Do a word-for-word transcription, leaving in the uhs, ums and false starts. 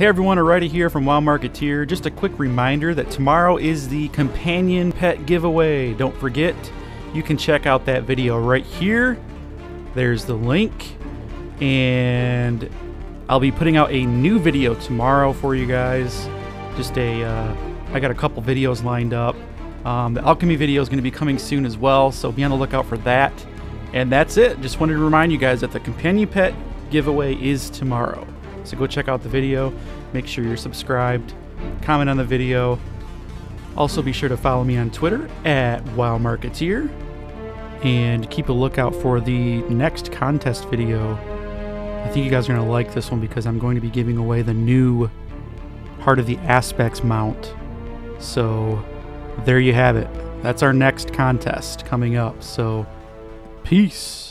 Hey everyone, Arada here from Wild Marketeer. Just a quick reminder that tomorrow is the companion pet giveaway. Don't forget, you can check out that video right here. There's the link. And I'll be putting out a new video tomorrow for you guys. Just a, uh, I got a couple videos lined up. Um, the alchemy video is going to be coming soon as well, so be on the lookout for that. And that's it. Just wanted to remind you guys that the companion pet giveaway is tomorrow. So go check out the video, make sure you're subscribed, comment on the video. Also be sure to follow me on Twitter at WoWMarketeer and keep a lookout for the next contest video. I think you guys are going to like this one because I'm going to be giving away the new Heart of the Aspects mount. So there you have it. That's our next contest coming up. So peace.